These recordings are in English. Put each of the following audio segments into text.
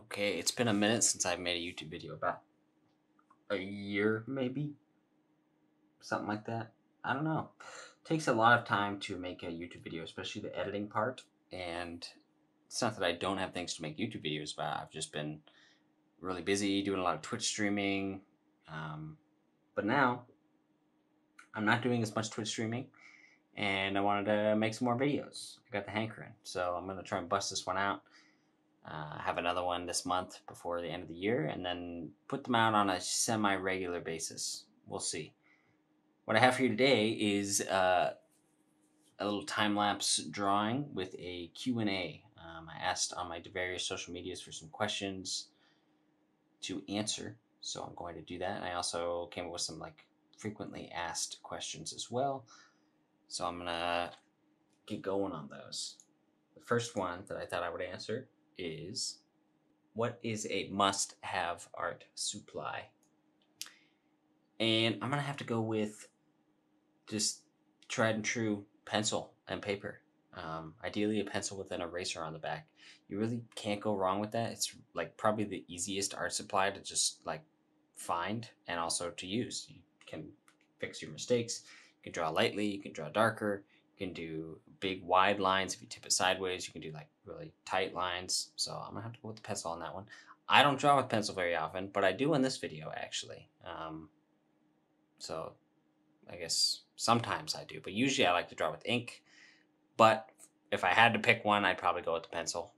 Okay, it's been a minute since I've made a YouTube video, about a year maybe? Something like that. I don't know. It takes a lot of time to make a YouTube video, especially the editing part. And it's not that I don't have things to make YouTube videos about. I've just been really busy doing a lot of Twitch streaming. But now, I'm not doing as much Twitch streaming. And I wanted to make some more videos. I got the hankering. So I'm going to try and bust this one out. Have another one this month before the end of the year, and then put them out on a semi-regular basis. We'll see. What I have for you today is a little time-lapse drawing with a Q&A. I asked on my various social medias for some questions to answer, so I'm going to do that. And I also came up with some like frequently asked questions as well, so I'm gonna get going on those. The first one that I thought I would answer is, what is a must-have art supply? And I'm gonna have to go with just tried and true pencil and paper. Ideally a pencil with an eraser on the back. You really can't go wrong with that. It's like probably the easiest art supply to just like find and also to use. You can fix your mistakes. You can draw lightly, you can draw darker. You can do big wide lines if you tip it sideways. You can do like really tight lines. So I'm gonna have to go with the pencil on that one. I don't draw with pencil very often, but I do in this video actually. So I guess sometimes I do, but usually I like to draw with ink. But if I had to pick one, I'd probably go with the pencil.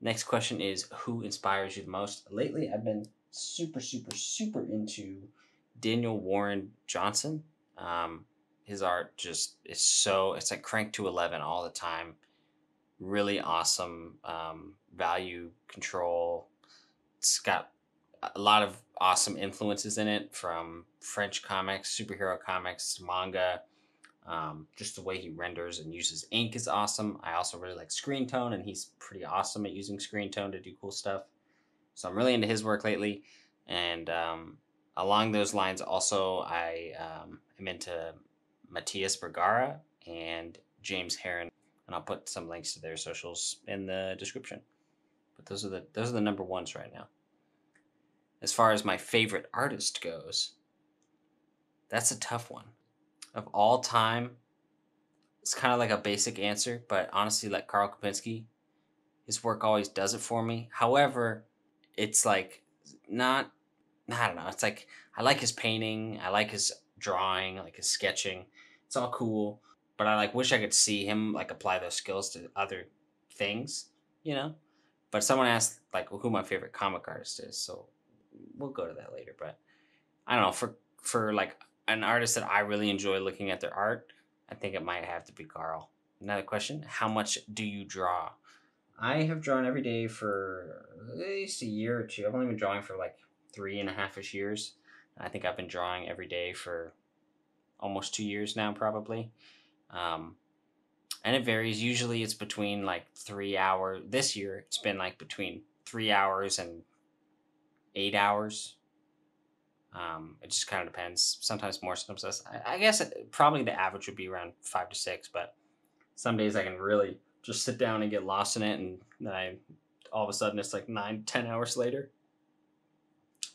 Next question is, who inspires you the most? Lately, I've been super into Daniel Warren Johnson. His art just is so, it's like cranked to 11 all the time. Really awesome value control. It's got a lot of awesome influences in it, from French comics, superhero comics, manga. Just the way he renders and uses ink is awesome. I also really like screen tone, and he's pretty awesome at using screen tone to do cool stuff. So I'm really into his work lately. And along those lines also, I am into Mati Bergara and James Heron, and I'll put some links to their socials in the description. But those are the number ones right now. As far as my favorite artist goes, that's a tough one. Of all time, it's kind of like a basic answer, but honestly, like Karl Kopinski, his work always does it for me. However, it's like not, I don't know, it's like I like his painting, I like his drawing, I like his sketching. It's all cool, but I like wish I could see him like apply those skills to other things, you know? But someone asked like, well, who my favorite comic artist is, so we'll go to that later. But I don't know, for like an artist that I really enjoy looking at their art, I think it might have to be Karl. Another question, how much do you draw? I have drawn every day for at least a year or two. I've only been drawing for like 3.5-ish years. I think I've been drawing every day for almost 2 years now, probably. And it varies. Usually it's between like 3 hours. This year, it's been like between 3 hours and 8 hours. It just kind of depends. Sometimes more, sometimes less. I guess probably the average would be around 5 to 6, but some days I can really just sit down and get lost in it, and then all of a sudden it's like 9-10 hours later.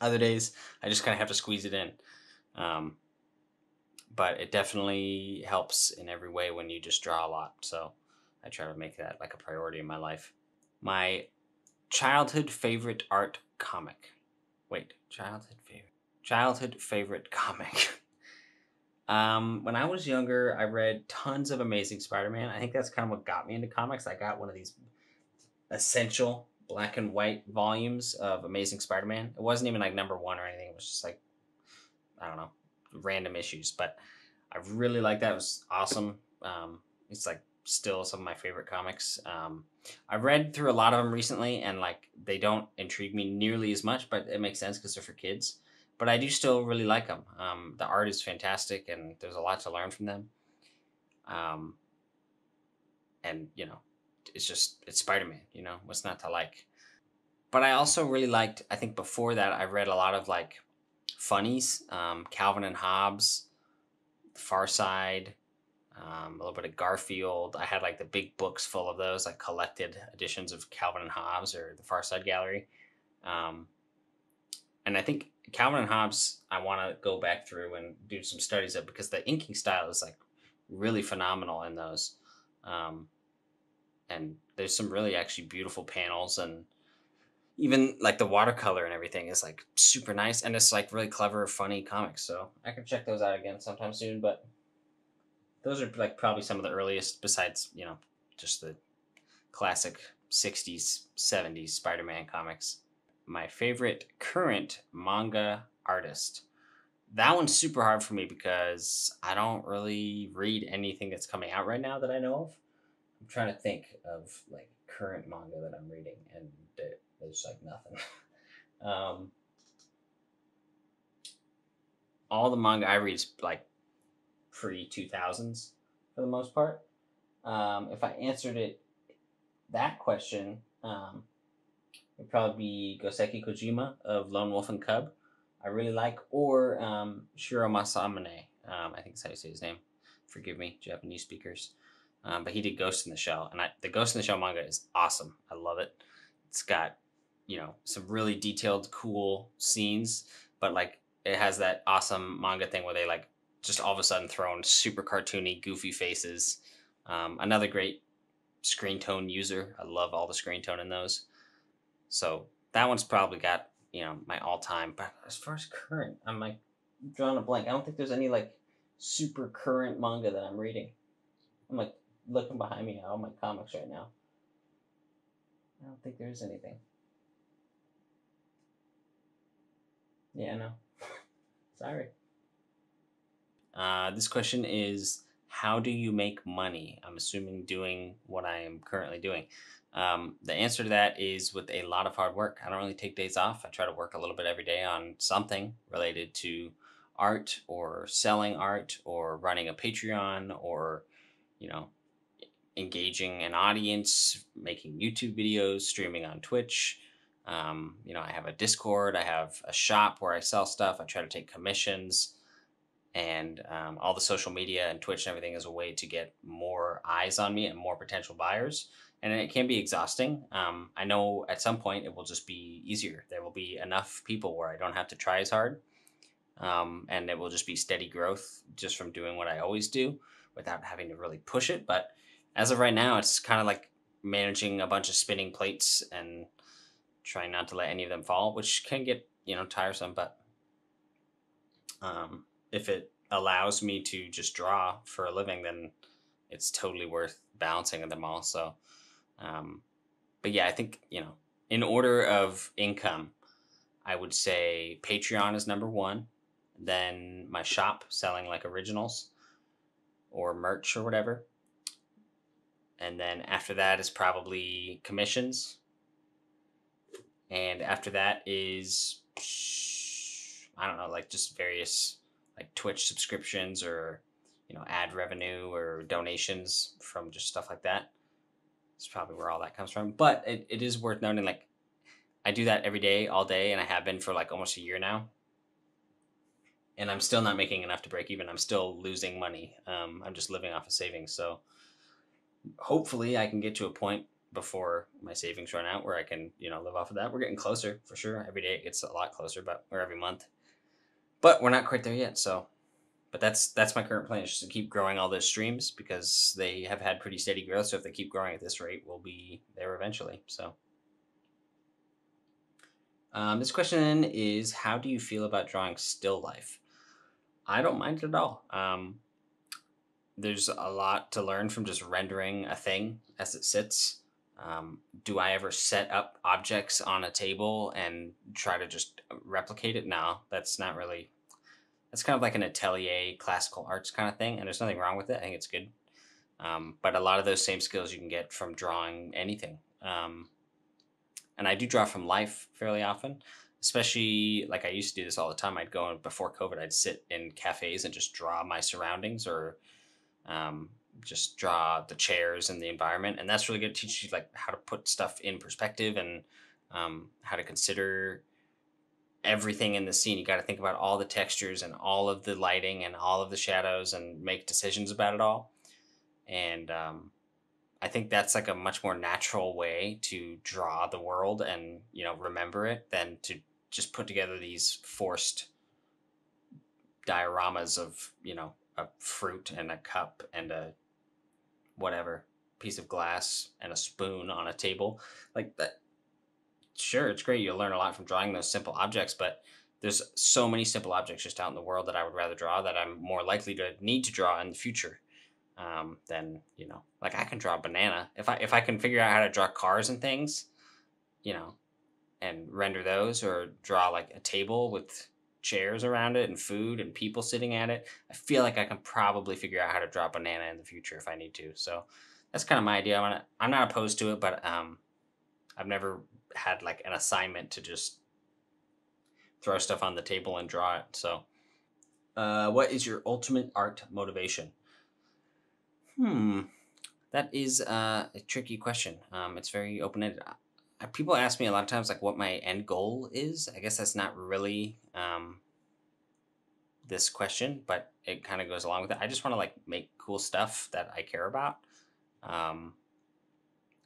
Other days, I just kind of have to squeeze it in. But it definitely helps in every way when you just draw a lot. So I try to make that like a priority in my life. My childhood favorite art comic. Wait, childhood favorite comic. When I was younger, I read tons of Amazing Spider-Man. I think that's kind of what got me into comics. I got one of these essential black and white volumes of Amazing Spider-Man. It wasn't even like #1 or anything. It was just like, I don't know, random issues. But I really liked that. It was awesome. It's like still some of my favorite comics. I've read through a lot of them recently, and like they don't intrigue me nearly as much, but it makes sense because they're for kids. But I do still really like them. The art is fantastic, and there's a lot to learn from them. And you know, it's Spider-Man, you know, what's not to like? But I also really liked, I think before that, I read a lot of like funnies, Calvin and Hobbes, Far Side, a little bit of Garfield. I had like the big books full of those. I collected editions of Calvin and Hobbes or the Far Side Gallery. And I think Calvin and Hobbes, I want to go back through and do some studies of, because the inking style is like really phenomenal in those. And there's some really actually beautiful panels, and even like the watercolor and everything is like super nice, and it's like really clever, funny comics. So I could check those out again sometime soon, but those are like probably some of the earliest, besides, you know, just the classic 60s, 70s Spider-Man comics. My favorite current manga artist. That one's super hard for me because I don't really read anything that's coming out right now that I know of. I'm trying to think of like current manga that I'm reading, and there's like nothing. All the manga I read is like pre-2000s for the most part. If I answered it, that question, it'd probably be Goseki Kojima of Lone Wolf and Cub. I really like, or Shiro Masamune. I think that's how you say his name. Forgive me, Japanese speakers. But he did Ghost in the Shell, and the Ghost in the Shell manga is awesome. I love it. It's got, you know, some really detailed, cool scenes, but like it has that awesome manga thing where they like just all of a sudden throw in super cartoony, goofy faces. Another great screen tone user. I love all the screen tone in those. So that one's probably got, you know, my all-time, but as far as current, I'm like drawing a blank. I don't think there's any like super current manga that I'm reading. I'm like looking behind me at all my comics right now. I don't think there's anything. Yeah, no. Sorry. This question is, how do you make money? I'm assuming doing what I am currently doing. The answer to that is with a lot of hard work. I don't really take days off. I try to work a little bit every day on something related to art or selling art or running a Patreon or, you know, engaging an audience, making YouTube videos, streaming on Twitch. You know, I have a Discord, I have a shop where I sell stuff. I try to take commissions, and all the social media and Twitch and everything is a way to get more eyes on me and more potential buyers. And it can be exhausting. I know at some point it will just be easier. There will be enough people where I don't have to try as hard. And it will just be steady growth just from doing what I always do without having to really push it. But as of right now, it's kind of like managing a bunch of spinning plates and trying not to let any of them fall, which can get, you know, tiresome. But if it allows me to just draw for a living, then it's totally worth balancing them all. So, but yeah, I think, you know, in order of income, I would say Patreon is #1, then my shop selling like originals or merch or whatever. And then after that is probably commissions. And after that is, I don't know, like just various like Twitch subscriptions or, you know, ad revenue or donations from just stuff like that. It's probably where all that comes from. But it is worth noting, like, I do that every day, all day, and I have been for like almost a year now. And I'm still not making enough to break even. I'm still losing money. I'm just living off of savings. So hopefully I can get to a point before my savings run out where I can, you know, live off of that. We're getting closer for sure. Every day it gets a lot closer, but or every month. But we're not quite there yet, so. But that's my current plan, is just to keep growing all those streams, because they have had pretty steady growth. So if they keep growing at this rate, we'll be there eventually. So this question is, how do you feel about drawing still life? I don't mind it at all. There's a lot to learn from just rendering a thing as it sits. Do I ever set up objects on a table and try to just replicate it? No, that's not really. It's kind of like an atelier classical arts kind of thing, and there's nothing wrong with it. I think it's good. But a lot of those same skills you can get from drawing anything. And I do draw from life fairly often, especially like I used to do this all the time. I'd go in before COVID, I'd sit in cafes and just draw my surroundings, or just draw the chairs and the environment. And that's really good. It teaches you like how to put stuff in perspective, and how to consider everything in the scene. You got to think about all the textures and all of the lighting and all of the shadows and make decisions about it all. And I think that's like a much more natural way to draw the world and, you know, remember it than to just put together these forced dioramas of, you know, a fruit and a cup and a whatever piece of glass and a spoon on a table like that. Sure, it's great. You'll learn a lot from drawing those simple objects, but there's so many simple objects just out in the world that I would rather draw, that I'm more likely to need to draw in the future. Then, you know, like I can draw a banana. If I can figure out how to draw cars and things, you know, and render those, or draw like a table with chairs around it and food and people sitting at it, I feel like I can probably figure out how to draw a banana in the future if I need to. So that's kind of my idea. I'm not opposed to it, but I've never had like an assignment to just throw stuff on the table and draw it. So what is your ultimate art motivation? That is a tricky question. It's very open-ended. People ask me a lot of times, like, what my end goal is. I guess that's not really this question, but it kind of goes along with it. I just want to, like, make cool stuff that I care about.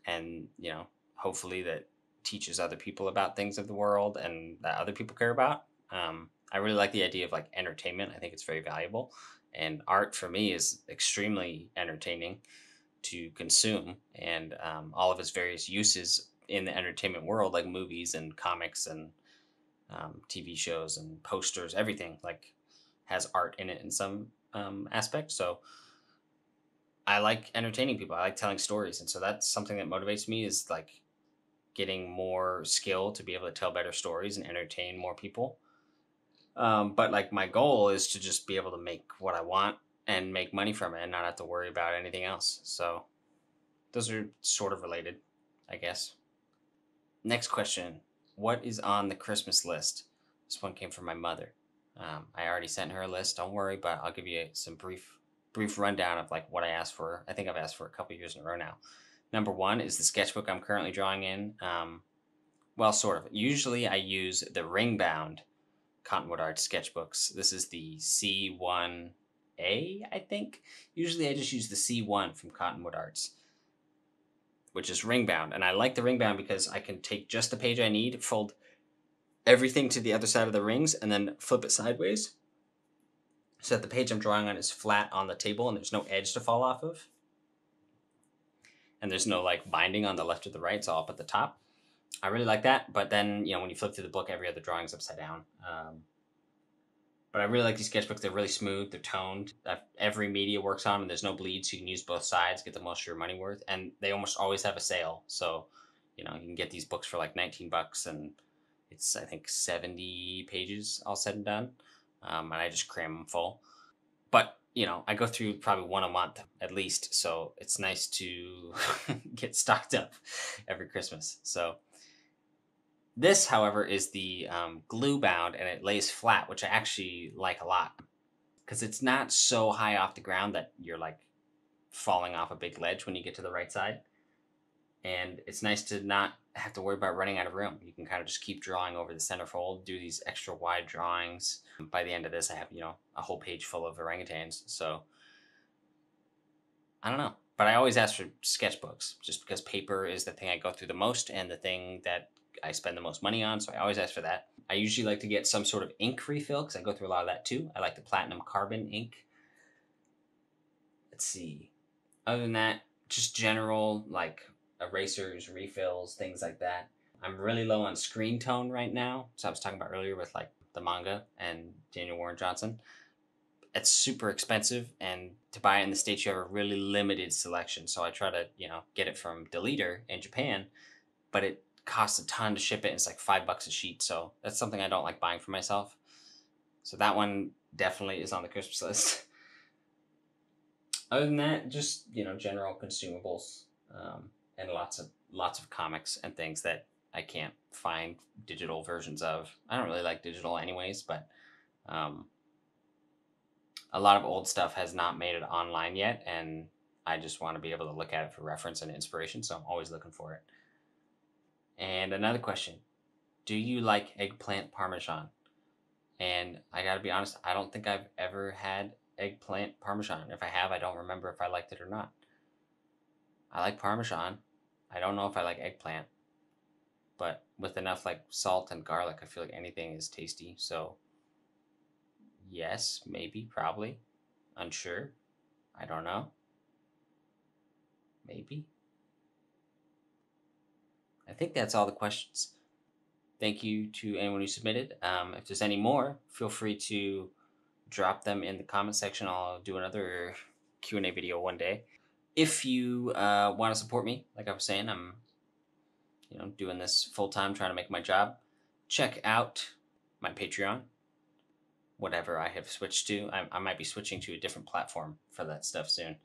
And, you know, hopefully that teaches other people about things of the world and that other people care about. I really like the idea of, like, entertainment. I think it's very valuable. And art for me is extremely entertaining to consume, and all of its various uses in the entertainment world, like movies and comics and TV shows and posters, everything like has art in it in some aspect. So I like entertaining people. I like telling stories. And so that's something that motivates me, is like getting more skill to be able to tell better stories and entertain more people. But like my goal is to just be able to make what I want and make money from it and not have to worry about anything else. So those are sort of related, I guess. Next question. What is on the Christmas list? This one came from my mother. I already sent her a list. Don't worry, but I'll give you some brief rundown of like what I asked for. I think I've asked for a couple years in a row now. Number one is the sketchbook I'm currently drawing in. Well, sort of. Usually I use the ring-bound Cottonwood Arts sketchbooks. This is the C1A, I think. Usually I just use the C1 from Cottonwood Arts, which is ring-bound. And I like the ring-bound because I can take just the page I need, fold everything to the other side of the rings, and then flip it sideways so that the page I'm drawing on is flat on the table and there's no edge to fall off of. And there's no like binding on the left or the right, so up at the top. I really like that, but then, you know, when you flip through the book, every other drawing's upside down. But I really like these sketchbooks. They're really smooth, they're toned. Every media works on them. There's no bleeds, so you can use both sides, get the most of your money worth, and they almost always have a sale. So, you know, you can get these books for like 19 bucks, and it's, I think, 70 pages all said and done. And I just cram them full. But, you know, I go through probably one a month at least, so it's nice to get stocked up every Christmas. So this, however, is the glue bound, and it lays flat, which I actually like a lot because it's not so high off the ground that you're like falling off a big ledge when you get to the right side. And it's nice to not have to worry about running out of room. You can kind of just keep drawing over the centerfold, do these extra wide drawings. By the end of this, I have, you know, a whole page full of orangutans. So I don't know, but I always ask for sketchbooks just because paper is the thing I go through the most and the thing that I spend the most money on, so I always ask for that. I usually like to get some sort of ink refill because I go through a lot of that too. I like the platinum carbon ink. Let's see. Other than that, just general like erasers, refills, things like that. I'm really low on screen tone right now. So I was talking about earlier with like the manga and Daniel Warren Johnson. It's super expensive, and to buy it in the States, you have a really limited selection. So I try to, you know, get it from Deleter in Japan, but it costs a ton to ship it, and it's like $5 a sheet, so that's something I don't like buying for myself. So that one definitely is on the Christmas list. Other than that, just, you know, general consumables, and lots of comics and things that I can't find digital versions of. I don't really like digital anyways, but a lot of old stuff has not made it online yet, and I just want to be able to look at it for reference and inspiration, so I'm always looking for it. And another question, do you like eggplant parmesan? And I gotta be honest, I don't think I've ever had eggplant parmesan. If I have, I don't remember if I liked it or not. I like Parmesan. I don't know if I like eggplant, but with enough like salt and garlic, I feel like anything is tasty. So yes, maybe, probably, unsure. I don't know. Maybe. I think that's all the questions. Thank you to anyone who submitted. If there's any more, feel free to drop them in the comment section. I'll do another Q&A video one day. If you want to support me, like I was saying, I'm doing this full-time, trying to make my job. Check out my Patreon, whatever I have switched to. I might be switching to a different platform for that stuff soon.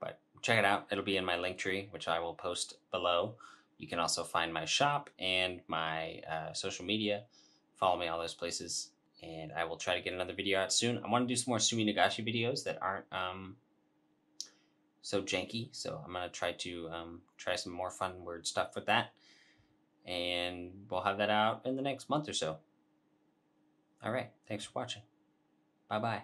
But check it out. It'll be in my Linktree, which I will post below. You can also find my shop and my social media. Follow me all those places. And I will try to get another video out soon. I want to do some more Sumi Nagashi videos that aren't so janky. So I'm going to try to try some more fun word stuff with that. And we'll have that out in the next month or so. All right. Thanks for watching. Bye-bye.